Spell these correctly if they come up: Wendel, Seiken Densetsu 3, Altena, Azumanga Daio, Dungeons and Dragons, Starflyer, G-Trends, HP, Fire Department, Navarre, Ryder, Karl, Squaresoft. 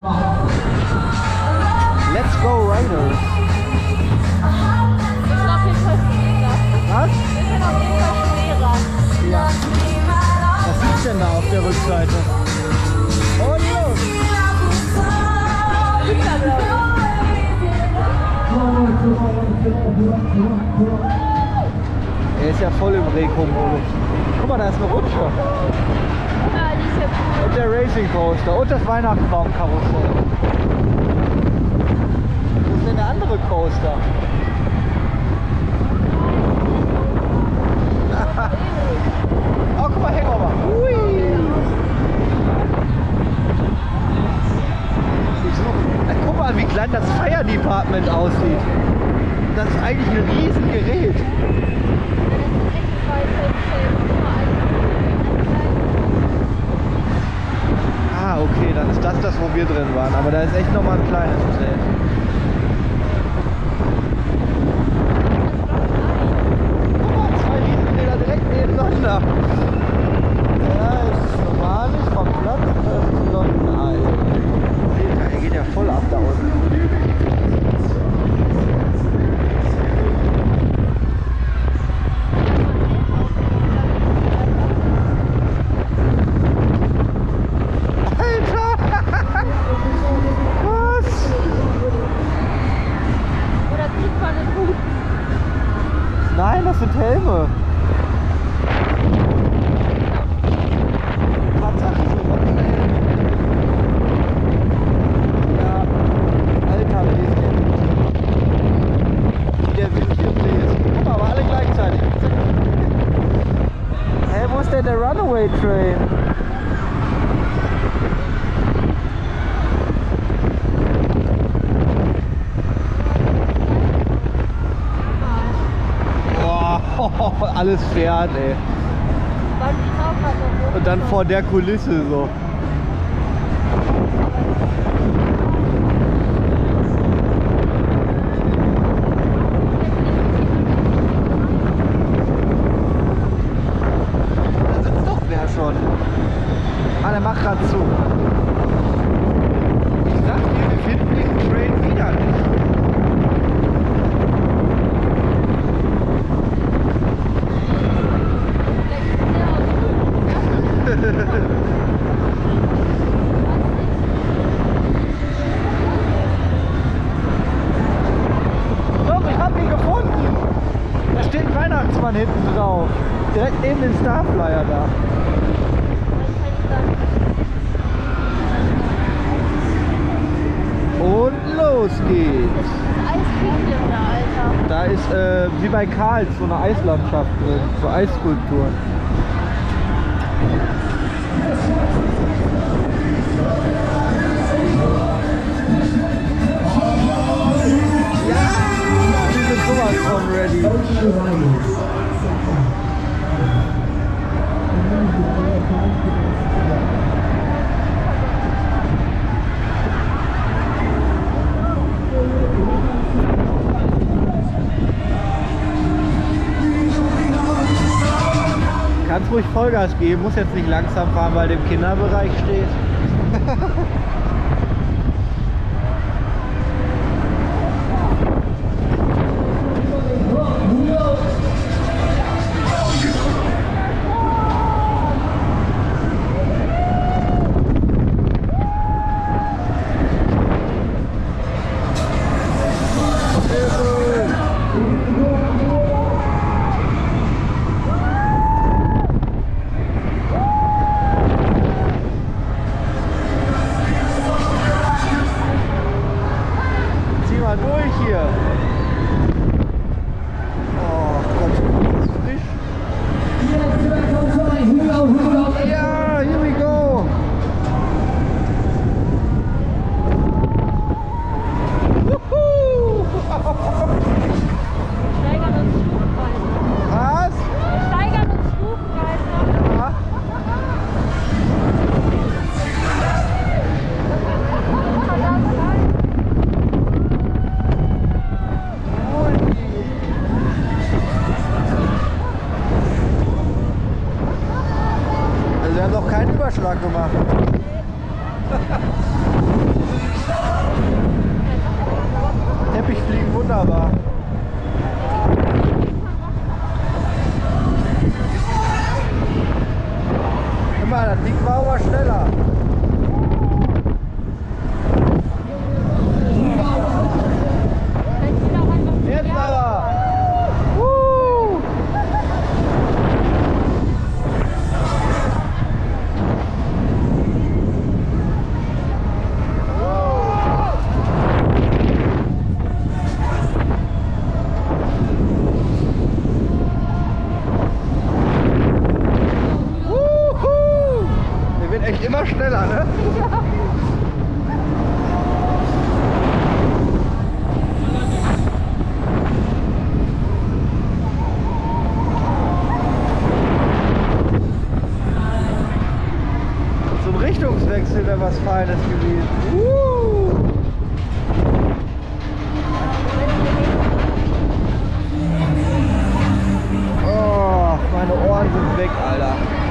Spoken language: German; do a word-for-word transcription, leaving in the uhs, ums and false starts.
Let's go, Ryder! Was? Wir sind auf jeden Fall schwerer. Ja. Was gibt's denn da auf der Rückseite? Und los! Er ist ja voll im Reko-Modus. Guck mal, da ist eine Rutsche. Und der Racing Coaster und das Weihnachtsbaumkarussell. Wo ist denn der andere Coaster? Oh, guck mal, Hangover. Ui. Guck mal, wie klein das Fire Department aussieht. Das ist eigentlich ein riesen Gerät. Okay, dann ist das das, wo wir drin waren, aber da ist echt nochmal ein kleines Hotel. Guck mal, zwei Riesenräder direkt nebeneinander. Ja, ist normal nicht vom Platz, das ist London-Ei. Seht, der geht ja voll ab da unten. Nein, das sind Helme. Tatsache, so Rottenhelme. Ja, alter Bläschen. Der will hier bläschen. Guck mal, aber alle gleichzeitig. Hä, wo ist denn der Runaway Train? Alles fährt, ey. Und dann vor der Kulisse so. Da sitzt doch wer schon. Ah, der macht grad zu. Ich sag dir, wir finden den Train wieder nicht. Hinten drauf. Direkt neben dem Starflyer da. Und los geht's. Da ist äh, wie bei Karls so eine Eislandschaft drin, so Eisskulpturen. Ja, wir sind sowas von ready. Kannst ruhig Vollgas geben, muss jetzt nicht langsam fahren, weil dem Kinderbereich steht. Starflyer.